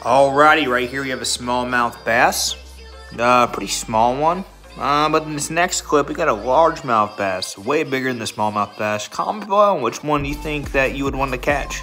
Alrighty, right here we have a smallmouth bass. Pretty small one. But in this next clip, we got a largemouth bass, way bigger than the smallmouth bass. Comment below which one you think that you would want to catch.